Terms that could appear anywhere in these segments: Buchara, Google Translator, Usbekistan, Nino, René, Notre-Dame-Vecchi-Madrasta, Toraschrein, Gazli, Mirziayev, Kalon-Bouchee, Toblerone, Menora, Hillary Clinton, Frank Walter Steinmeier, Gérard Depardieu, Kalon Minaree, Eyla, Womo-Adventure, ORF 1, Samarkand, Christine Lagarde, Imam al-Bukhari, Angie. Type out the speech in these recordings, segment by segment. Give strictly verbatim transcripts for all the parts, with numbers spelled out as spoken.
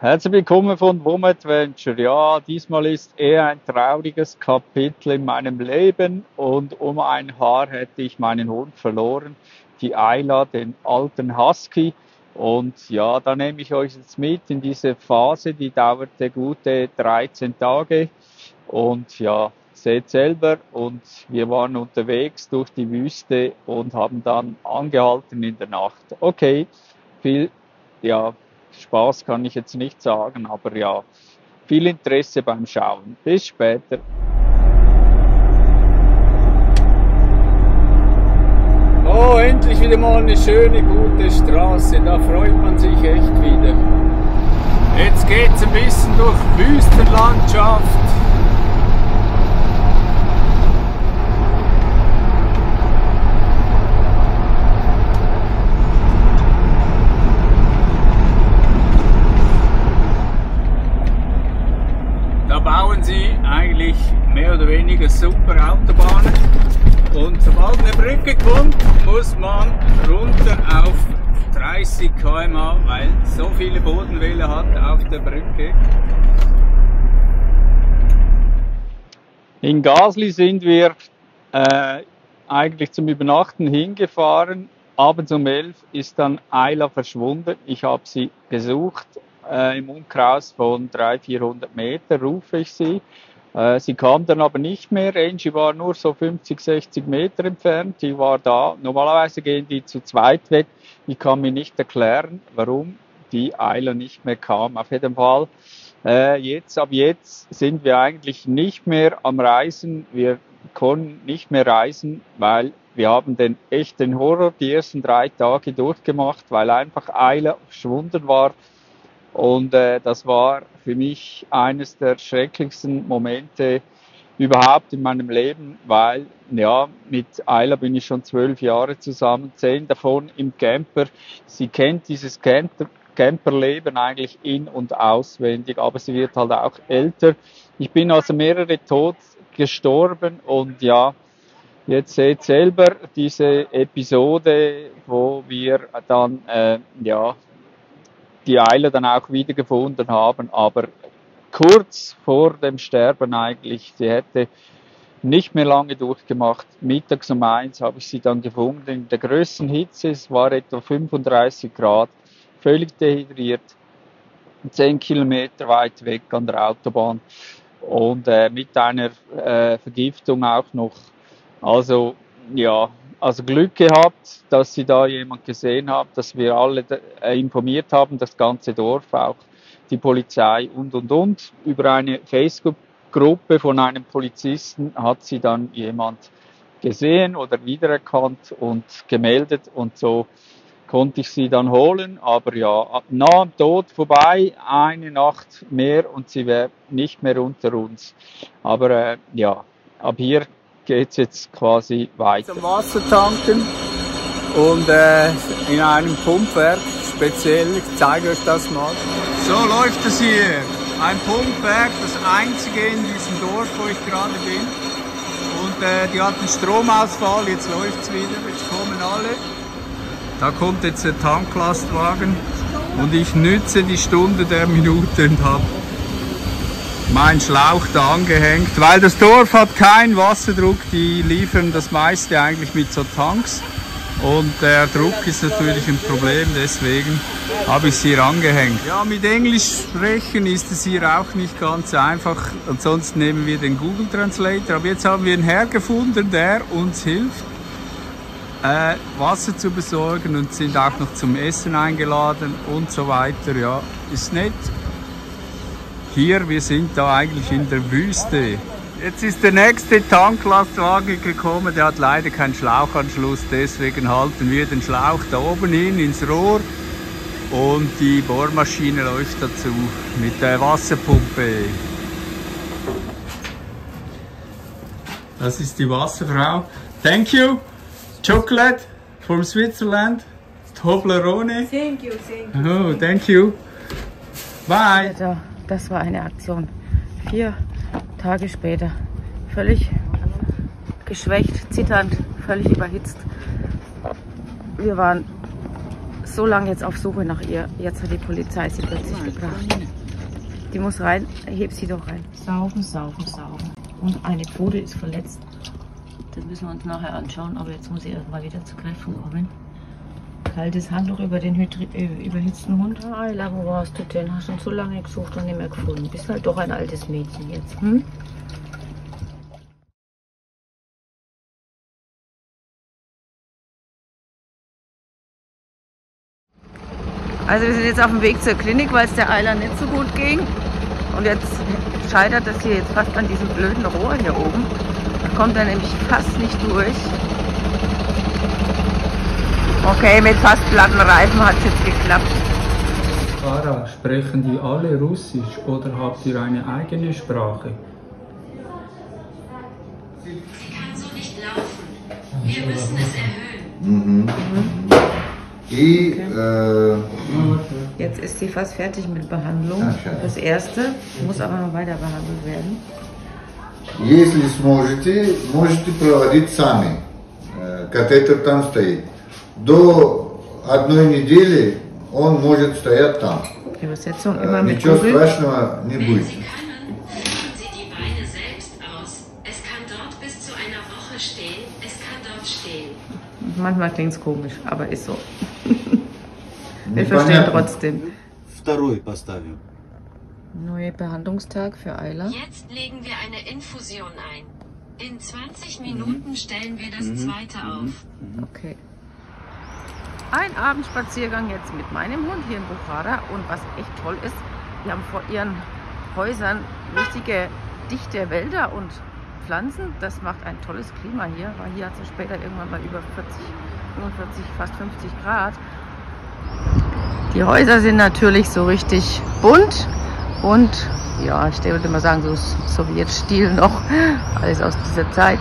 Herzlich willkommen von Womo-Adventure. Ja, diesmal ist eher ein trauriges Kapitel in meinem Leben und um ein Haar hätte ich meinen Hund verloren, die Eyla, den alten Husky. Und ja, da nehme ich euch jetzt mit in diese Phase, die dauerte gute dreizehn Tage und ja, seht selber. Und wir waren unterwegs durch die Wüste und haben dann angehalten in der Nacht. Okay, viel, ja, Spaß kann ich jetzt nicht sagen, aber ja, viel Interesse beim Schauen. Bis später. Oh, endlich wieder mal eine schöne, gute Straße, da freut man sich echt wieder. Jetzt geht es ein bisschen durch Wüstenlandschaft. Sie eigentlich mehr oder weniger super Autobahnen, und sobald eine Brücke kommt, muss man runter auf dreißig Kilometer pro Stunde, weil so viele Bodenwellen hat auf der Brücke. In Gazli sind wir äh, eigentlich zum Übernachten hingefahren, abends um elf ist dann Eyla verschwunden. Ich habe sie gesucht. Äh, im Umkreis von dreihundert, vierhundert Meter rufe ich sie. Äh, sie kam dann aber nicht mehr. Angie war nur so fünfzig, sechzig Meter entfernt. Die war da. Normalerweise gehen die zu zweit weg. Ich kann mir nicht erklären, warum die Eyla nicht mehr kam. Auf jeden Fall, äh, jetzt, ab jetzt sind wir eigentlich nicht mehr am Reisen. Wir konnten nicht mehr reisen, weil wir haben den echten Horror die ersten drei Tage durchgemacht, weil einfach Eyla verschwunden war. Und äh, das war für mich eines der schrecklichsten Momente überhaupt in meinem Leben, weil ja, mit Eyla bin ich schon zwölf Jahre zusammen, zehn davon im Camper. Sie kennt dieses Camper, Camperleben eigentlich in- und auswendig, aber sie wird halt auch älter. Ich bin also mehrere Tod gestorben und ja, jetzt seht selber diese Episode, wo wir dann, äh, ja, die Eyla dann auch wiedergefunden haben, aber kurz vor dem Sterben eigentlich, sie hätte nicht mehr lange durchgemacht. Mittags um eins habe ich sie dann gefunden, in der größten Hitze, es war etwa fünfunddreißig Grad, völlig dehydriert, zehn Kilometer weit weg an der Autobahn und äh, mit einer äh, Vergiftung auch noch. Also, ja, Also Glück gehabt, dass sie da jemand gesehen haben, dass wir alle informiert haben, das ganze Dorf auch, die Polizei und und und. Über eine Facebook-Gruppe von einem Polizisten hat sie dann jemand gesehen oder wiedererkannt und gemeldet und so konnte ich sie dann holen. Aber ja, nah am Tod vorbei, eine Nacht mehr und sie wäre nicht mehr unter uns. Aber äh, ja, ab hier geht es jetzt quasi weiter. Zum Wasser tanken und äh, in einem Pumpwerk speziell, ich zeige euch das mal. So läuft es hier, ein Pumpwerk, das einzige in diesem Dorf, wo ich gerade bin. Und äh, die hatten Stromausfall, jetzt läuft es wieder, jetzt kommen alle. Da kommt jetzt der Tanklastwagen und ich nütze die Stunde der Minute und habe mein Schlauch da angehängt, weil das Dorf hat keinen Wasserdruck, die liefern das meiste eigentlich mit so Tanks und der Druck ist natürlich ein Problem, deswegen habe ich es hier angehängt. Ja, mit Englisch sprechen ist es hier auch nicht ganz einfach, ansonsten nehmen wir den Google Translator, aber jetzt haben wir einen Herr gefunden, der uns hilft, äh, Wasser zu besorgen und sind auch noch zum Essen eingeladen und so weiter, ja, ist nett. Hier, wir sind da eigentlich in der Wüste. Jetzt ist der nächste Tanklastwagen gekommen, der hat leider keinen Schlauchanschluss, deswegen halten wir den Schlauch da oben hin ins Rohr und die Bohrmaschine läuft dazu mit der Wasserpumpe. Das ist die Wasserfrau. Thank you. Chocolate from Switzerland. Toblerone. Thank you, thank you. Oh, thank you. Bye. Das war eine Aktion. Vier Tage später. Völlig geschwächt, zitternd, völlig überhitzt. Wir waren so lange jetzt auf Suche nach ihr. Jetzt hat die Polizei sie plötzlich gebracht. Die muss rein, heb sie doch rein. Saugen, saugen, saugen. Und eine Pfote ist verletzt. Das müssen wir uns nachher anschauen, aber jetzt muss ich erstmal wieder zu Kräften kommen. Kaltes Handtuch über den Hydri äh, überhitzten Hund. Eyla, wo warst du denn? Hast du so lange gesucht und nicht mehr gefunden. Bist halt doch ein altes Mädchen jetzt, hm? Also wir sind jetzt auf dem Weg zur Klinik, weil es der Eyla nicht so gut ging. Und jetzt scheitert das hier jetzt fast an diesem blöden Rohr hier oben. Da kommt er nämlich fast nicht durch. Okay, mit fast platten Reifen hat es jetzt geklappt. Sarah, sprechen die alle Russisch oder habt ihr eine eigene Sprache? Sie kann so nicht laufen. Wir müssen es erhöhen. Mhm. Mhm. Okay. Okay. Jetzt ist sie fast fertig mit Behandlung. Das erste muss aber noch weiter behandelt werden. Если сможете, можете проводить сами. Катетер там стоит. До одной недели он может стоять там. Ничего страшного не будет. Manchmal klingt es komisch, aber ist so. Wir verstehen trotzdem. Neuer Behandlungstag für Eyla. Jetzt legen wir eine Infusion ein. In zwanzig Minuten stellen wir das zweite auf. Okay. Ein Abendspaziergang jetzt mit meinem Hund hier in Buchara. Und was echt toll ist, die haben vor ihren Häusern richtige dichte Wälder und Pflanzen, das macht ein tolles Klima hier, weil hier hat es später irgendwann mal über vierzig, fünfundvierzig, fast fünfzig Grad. Die Häuser sind natürlich so richtig bunt und ja, ich würde mal sagen, so Sowjetstil noch, alles aus dieser Zeit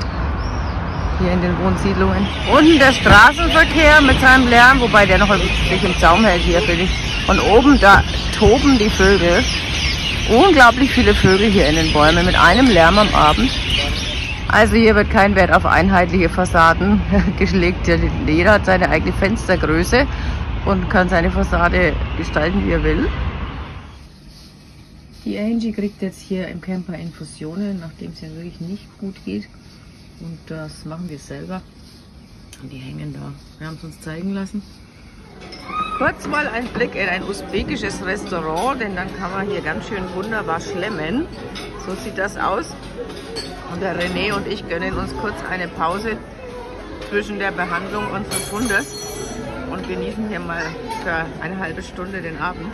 hier in den Wohnsiedlungen. Unten der Straßenverkehr mit seinem Lärm, wobei der noch sich im Zaum hält hier, finde ich. Und oben da toben die Vögel. Unglaublich viele Vögel hier in den Bäumen mit einem Lärm am Abend. Also hier wird kein Wert auf einheitliche Fassaden gelegt. Jeder hat seine eigene Fenstergröße und kann seine Fassade gestalten, wie er will. Die Angie kriegt jetzt hier im Camper Infusionen, nachdem es ja wirklich nicht gut geht. Und das machen wir selber. Und die hängen da. Wir haben es uns zeigen lassen. Kurz mal ein Blick in ein usbekisches Restaurant, denn dann kann man hier ganz schön wunderbar schlemmen. So sieht das aus. Und der René und ich gönnen uns kurz eine Pause zwischen der Behandlung unseres Hundes und genießen hier mal für eine halbe Stunde den Abend.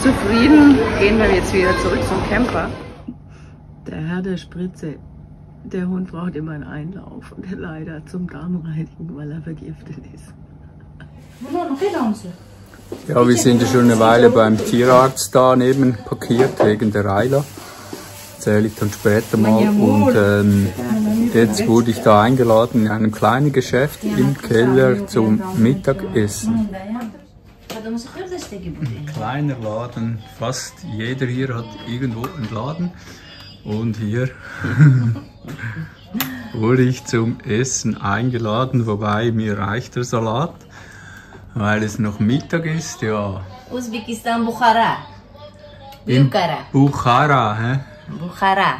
Zufrieden gehen wir jetzt wieder zurück zum Camper. Der Herr der Spritze, der Hund braucht immer einen Einlauf und leider zum Darmreinigen, weil er vergiftet ist. Ja, wir sind ja schon eine Weile beim Tierarzt daneben parkiert, wegen der Eyla. Erzähle ich dann später mal. Und ähm, jetzt wurde ich da eingeladen in einem kleinen Geschäft im Keller zum Mittagessen. Ein kleiner Laden, fast jeder hier hat irgendwo einen Laden und hier wurde ich zum Essen eingeladen, wobei mir reicht der Salat, weil es noch Mittag ist, ja. Usbekistan, Buchara. Buchara. Buchara, hä? Buchara.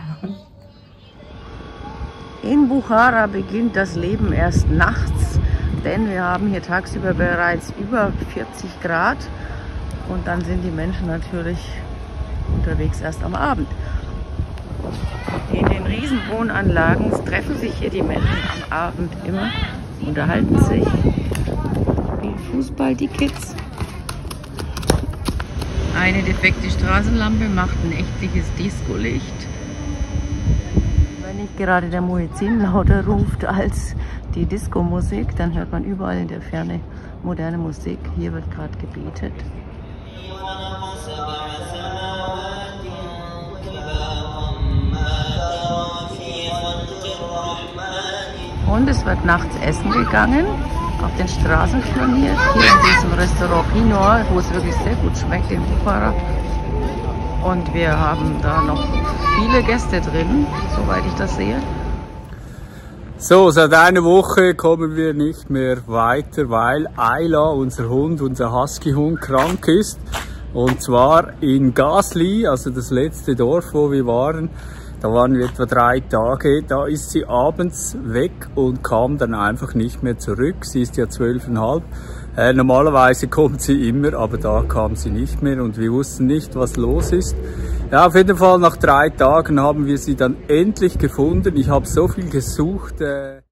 In Buchara beginnt das Leben erst nachts. Denn wir haben hier tagsüber bereits über vierzig Grad und dann sind die Menschen natürlich unterwegs erst am Abend. In den riesen Wohnanlagen treffen sich hier die Menschen am Abend immer, unterhalten sich, spielen Fußball, die Kids. Eine defekte Straßenlampe macht ein ächtliches Disco-Licht. Wenn nicht gerade der Muezzin lauter ruft als die Disco-Musik, dann hört man überall in der Ferne moderne Musik. Hier wird gerade gebetet. Und es wird nachts essen gegangen, auf den Straßen flaniert, hier in diesem Restaurant Nino, wo es wirklich sehr gut schmeckt in Buchara. Und wir haben da noch viele Gäste drin, soweit ich das sehe. So, seit einer Woche kommen wir nicht mehr weiter, weil Eyla, unser Hund, unser Husky-Hund, krank ist. Und zwar in Gazli, also das letzte Dorf, wo wir waren. Da waren wir etwa drei Tage. Da ist sie abends weg und kam dann einfach nicht mehr zurück. Sie ist ja zwölfeinhalb. Äh, normalerweise kommt sie immer, aber da kam sie nicht mehr und wir wussten nicht, was los ist. Ja, auf jeden Fall nach drei Tagen haben wir sie dann endlich gefunden. Ich habe so viel gesucht. Äh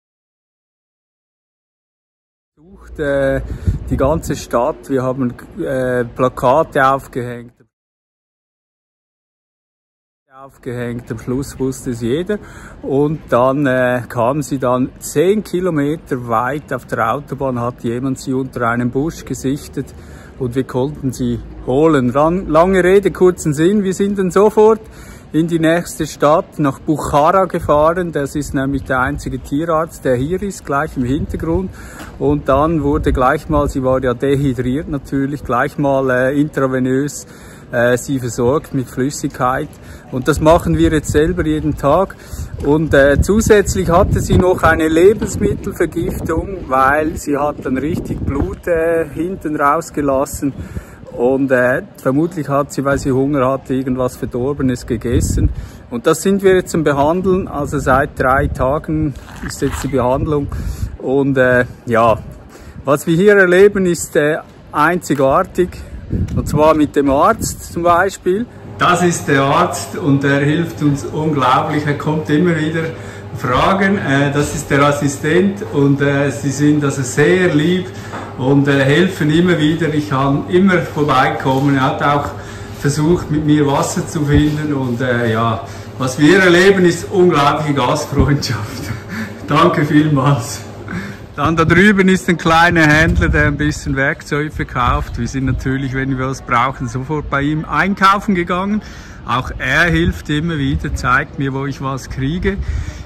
gesucht äh, die ganze Stadt. Wir haben äh, Plakate aufgehängt. aufgehängt, am Schluss wusste es jeder und dann äh, kam sie dann zehn Kilometer weit auf der Autobahn, hat jemand sie unter einem Busch gesichtet und wir konnten sie holen. Lang, lange Rede, kurzen Sinn, wir sind dann sofort in die nächste Stadt nach Buchara gefahren, das ist nämlich der einzige Tierarzt, der hier ist, gleich im Hintergrund und dann wurde gleich mal, sie war ja dehydriert natürlich, gleich mal äh, intravenös sie versorgt mit Flüssigkeit und das machen wir jetzt selber jeden Tag und äh, zusätzlich hatte sie noch eine Lebensmittelvergiftung, weil sie hat dann richtig Blut äh, hinten rausgelassen und äh, vermutlich hat sie, weil sie Hunger hatte, irgendwas Verdorbenes gegessen und das sind wir jetzt am Behandeln, also seit drei Tagen ist jetzt die Behandlung und äh, ja, was wir hier erleben ist äh, einzigartig. Und zwar mit dem Arzt zum Beispiel. Das ist der Arzt und er hilft uns unglaublich. Er kommt immer wieder fragen. Das ist der Assistent und sie sind also sehr lieb und helfen immer wieder. Ich kann immer vorbeikommen. Er hat auch versucht, mit mir Wasser zu finden. Und ja, was wir erleben, ist unglaubliche Gastfreundschaft. Danke vielmals. Dann da drüben ist ein kleiner Händler, der ein bisschen Werkzeug verkauft. Wir sind natürlich, wenn wir was brauchen, sofort bei ihm einkaufen gegangen. Auch er hilft immer wieder, zeigt mir, wo ich was kriege.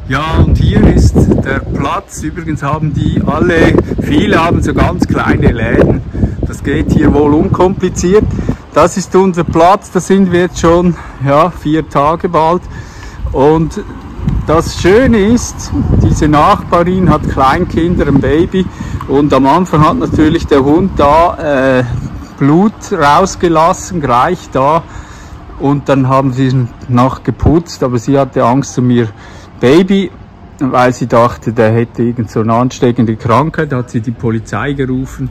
Ja, und hier ist der Platz. Übrigens haben die alle, viele haben so ganz kleine Läden. Das geht hier wohl unkompliziert. Das ist unser Platz, da sind wir jetzt schon ja, vier Tage bald. Und das Schöne ist, diese Nachbarin hat Kleinkinder, ein Baby und am Anfang hat natürlich der Hund da äh, Blut rausgelassen, gleich da und dann haben sie ihn noch geputzt, aber sie hatte Angst um ihr Baby, weil sie dachte, der hätte irgend so eine ansteckende Krankheit, da hat sie die Polizei gerufen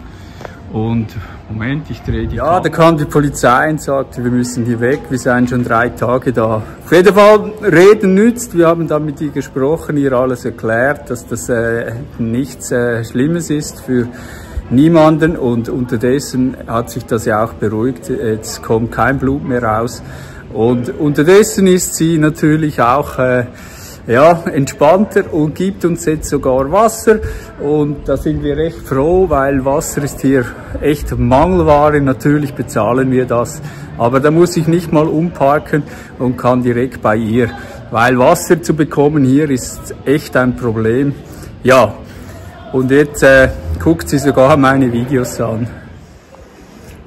und Moment, ich drehe die Ja, da kam die Polizei und sagte, wir müssen hier weg, wir seien schon drei Tage da. Auf jeden Fall, reden nützt, wir haben dann mit ihr gesprochen, ihr alles erklärt, dass das äh, nichts äh, Schlimmes ist für niemanden und unterdessen hat sich das ja auch beruhigt, jetzt kommt kein Blut mehr raus und unterdessen ist sie natürlich auch äh, ja, entspannter und gibt uns jetzt sogar Wasser und da sind wir recht froh, weil Wasser ist hier echt Mangelware, natürlich bezahlen wir das, aber da muss ich nicht mal umparken und kann direkt bei ihr, weil Wasser zu bekommen hier ist echt ein Problem. Ja, und jetzt äh, guckt sie sogar meine Videos an.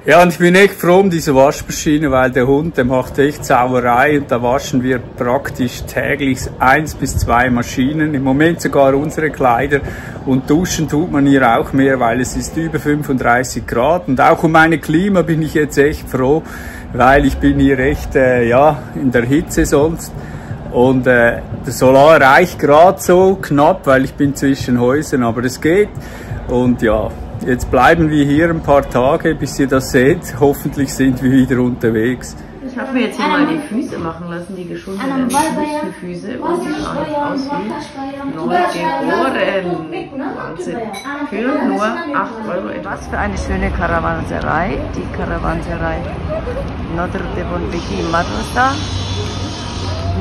Ja, und ich bin echt froh um diese Waschmaschine, weil der Hund, der macht echt Sauerei und da waschen wir praktisch täglich eins bis zwei Maschinen, im Moment sogar unsere Kleider und duschen tut man hier auch mehr, weil es ist über fünfunddreißig Grad und auch um meine Klima bin ich jetzt echt froh, weil ich bin hier echt, äh, ja, in der Hitze sonst. Und äh, der Solar reicht gerade so knapp, weil ich bin zwischen Häusern, aber es geht. Und ja, jetzt bleiben wir hier ein paar Tage, bis ihr das seht. Hoffentlich sind wir wieder unterwegs. Ich habe mir jetzt hier mal die Füße machen lassen, die geschundenen Füße und die schauen aus wie Nordgeroren. Wahnsinn. Für nur acht Euro. Was für eine schöne Karawanserei. Die Karawanserei Notre-Dame-Vecchi-Madrasta.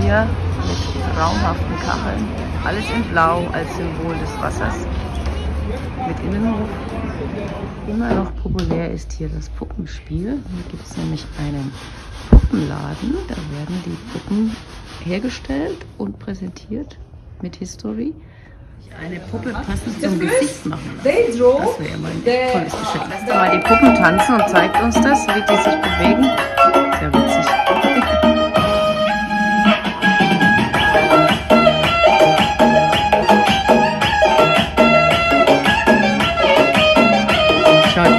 Hier mit traumhaften Kacheln, alles in Blau als Symbol des Wassers, mit Innenhof. Immer noch populär ist hier das Puppenspiel. Hier gibt es nämlich einen Puppenladen, da werden die Puppen hergestellt und präsentiert mit History. Eine Puppe passend zum Gesicht machen. Das wäre ja mal ein tolles Geschenk. Lass doch mal die Puppen tanzen und zeigt uns das, wie die sich bewegen. Sehr witzig.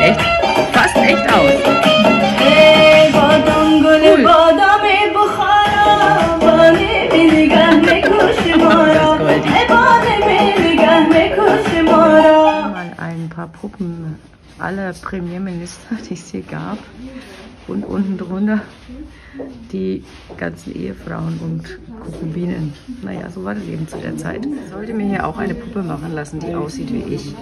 Echt, fast echt aus. Cool. Mal ein paar Puppen aller Premierminister, die es hier gab. Und unten drunter die ganzen Ehefrauen und Konkubinen. Naja, so war das eben zu der Zeit. Ich sollte mir hier auch eine Puppe machen lassen, die aussieht wie ich.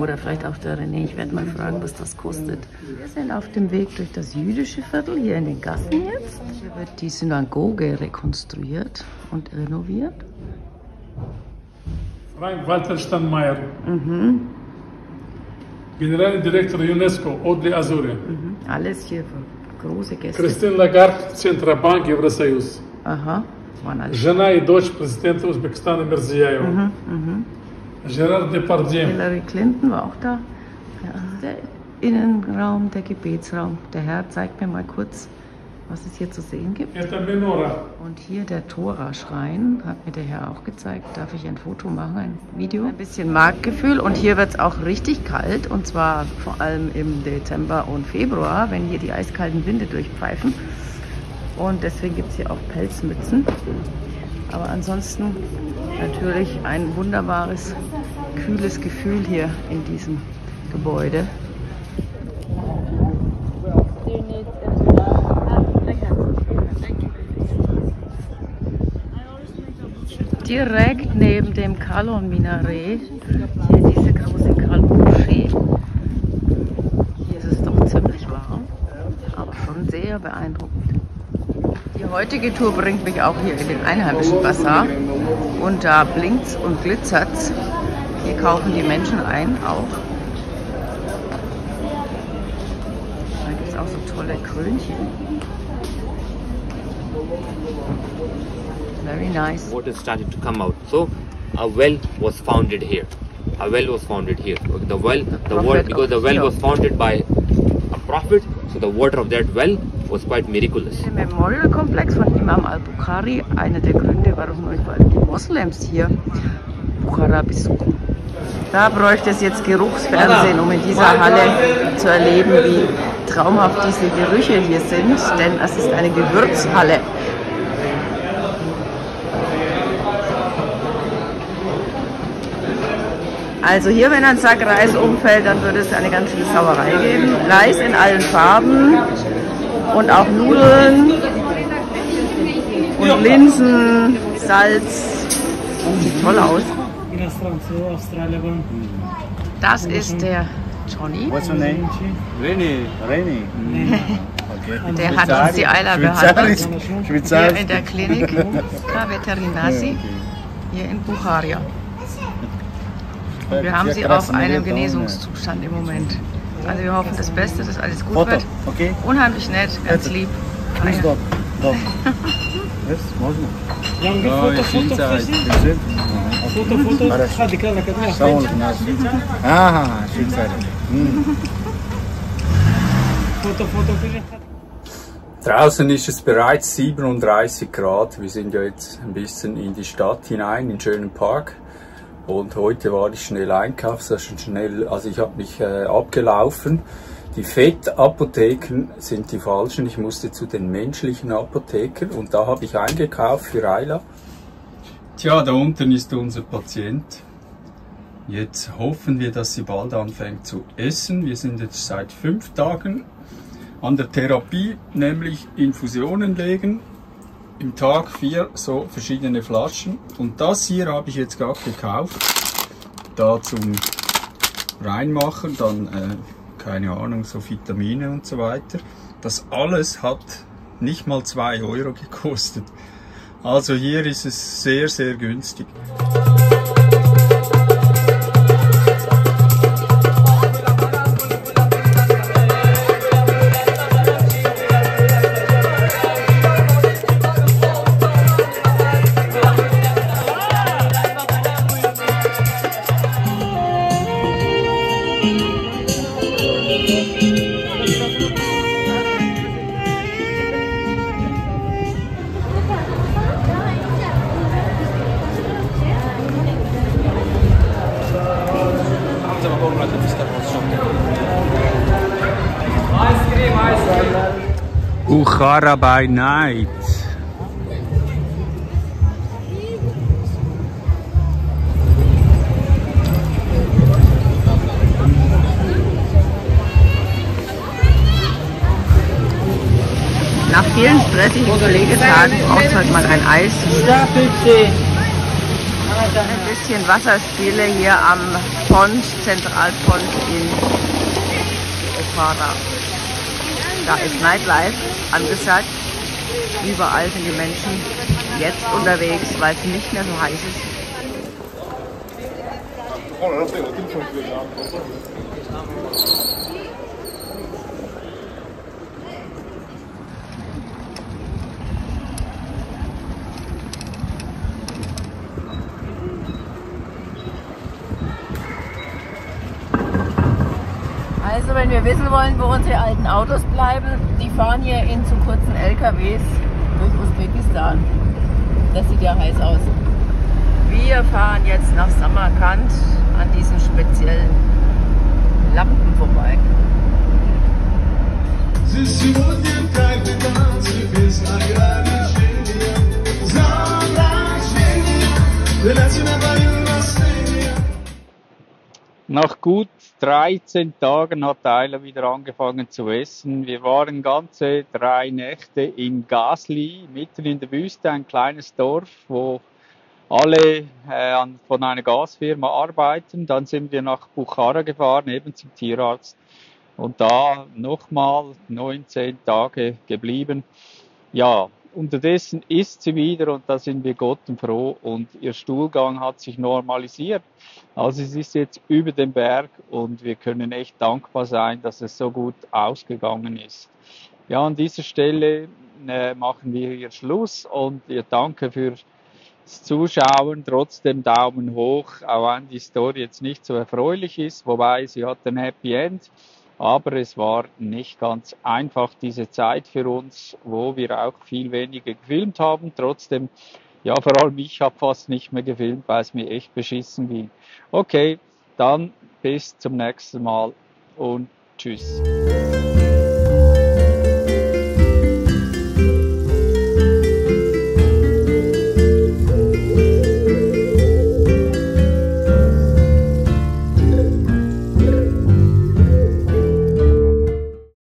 Oder vielleicht auch der René. Ich werde mal fragen, was das kostet. Wir sind auf dem Weg durch das jüdische Viertel, hier in den Gassen jetzt. Hier wird die Synagoge rekonstruiert und renoviert. Frank Walter Steinmeier, mhm. Generaldirektor UNESCO, Haute Azure. Mhm. Alles hier von große Gäste. Christine Lagarde, Zentralbank Eurosayus. Aha, das waren alle. Женая и дочь президента Usbekistan Mirziayev. Mhm, mhm. Gérard Depardieu. Hillary Clinton war auch da. Ja, der Innenraum, der Gebetsraum. Der Herr zeigt mir mal kurz, was es hier zu sehen gibt. Это Menora. Und hier der Toraschrein, hat mir der Herr auch gezeigt. Darf ich ein Foto machen, ein Video? Ein bisschen Marktgefühl. Und hier wird es auch richtig kalt. Und zwar vor allem im Dezember und Februar, wenn hier die eiskalten Winde durchpfeifen. Und deswegen gibt es hier auch Pelzmützen. Aber ansonsten natürlich ein wunderbares, kühles Gefühl hier in diesem Gebäude. Direkt neben dem Kalon Minaree, hier diese große Kalon-Bouchee. Hier ist es doch ziemlich warm, aber schon sehr beeindruckend. Die heutige Tour bringt mich auch hier in den einheimischen Bazar und da blinkt's und glitzert's. Hier kaufen die Menschen ein auch. Da gibt es auch so tolle Krönchen. Very nice. Water started to come out. So a well was founded here. A well was founded here. The well, the, the water, because the well was founded by a prophet, so the water of that well was quite miraculous. Der Memorial Complex von Imam al-Bukhari, einer der Gründe, warum die Moslems hier Buchara besuchen. Da bräuchte es jetzt Geruchsfernsehen, um in dieser Halle zu erleben, wie traumhaft diese Gerüche hier sind, denn es ist eine Gewürzhalle. Also hier, wenn ein Sack Reis umfällt, dann würde es eine ganz schöne Sauerei geben. Reis in allen Farben und auch Nudeln und Linsen, Salz. Sieht toll aus. Das ist der Johnny. What's your name? René. René. Der hat uns die Eyla behandelt. Hier in der Klinik, Veterinasi, hier in Buchara. Und wir haben sie auf einem Genesungszustand im Moment. Also wir hoffen das Beste, dass alles gut wird. Unheimlich nett, ganz lieb. Draußen ist es bereits siebenunddreißig Grad. Wir sind ja jetzt ein bisschen in die Stadt hinein, in den schönen Park. Und heute war ich schnell einkaufen, schnell, also ich habe mich äh, abgelaufen. Die Fettapotheken sind die falschen, ich musste zu den menschlichen Apotheken und da habe ich eingekauft für Eyla. Tja, da unten ist unser Patient. Jetzt hoffen wir, dass sie bald anfängt zu essen. Wir sind jetzt seit fünf Tagen an der Therapie, nämlich Infusionen legen. Im Tag vier so verschiedene Flaschen und das hier habe ich jetzt gerade gekauft, da zum Reinmachen, dann äh, keine Ahnung, so Vitamine und so weiter. Das alles hat nicht mal zwei Euro gekostet, also hier ist es sehr sehr günstig. Buchara by night. Nach vielen stressigen Pflegetagen braucht es heute mal ein Eis. Ein bisschen Wasserspiele hier am Pont, Zentralpont in Buchara. Da ist Nightlife angesagt. Überall sind die Menschen jetzt unterwegs, weil es nicht mehr so heiß ist. Also wenn wir wissen wollen, wo unsere alten Autos bleiben, die fahren hier in zu kurzen L K Ws durch Usbekistan. Das sieht ja heiß aus. Wir fahren jetzt nach Samarkand an diesen speziellen Lampen vorbei. Nach gut dreizehn Tagen hat Eyla wieder angefangen zu essen. Wir waren ganze drei Nächte in Gazli, mitten in der Wüste, ein kleines Dorf, wo alle äh, von einer Gasfirma arbeiten. Dann sind wir nach Buchara gefahren, eben zum Tierarzt. Und da nochmal neunzehn Tage geblieben. Ja, unterdessen isst sie wieder und da sind wir Gott froh und ihr Stuhlgang hat sich normalisiert. Also es ist jetzt über dem Berg und wir können echt dankbar sein, dass es so gut ausgegangen ist. Ja, an dieser Stelle äh, machen wir hier Schluss und ihr danke fürs Zuschauen. Trotzdem Daumen hoch, auch wenn die Story jetzt nicht so erfreulich ist, wobei sie hat ein Happy End. Aber es war nicht ganz einfach, diese Zeit für uns, wo wir auch viel weniger gefilmt haben. Trotzdem, ja, vor allem ich habe fast nicht mehr gefilmt, weil es mir echt beschissen ging. Okay, dann bis zum nächsten Mal und tschüss.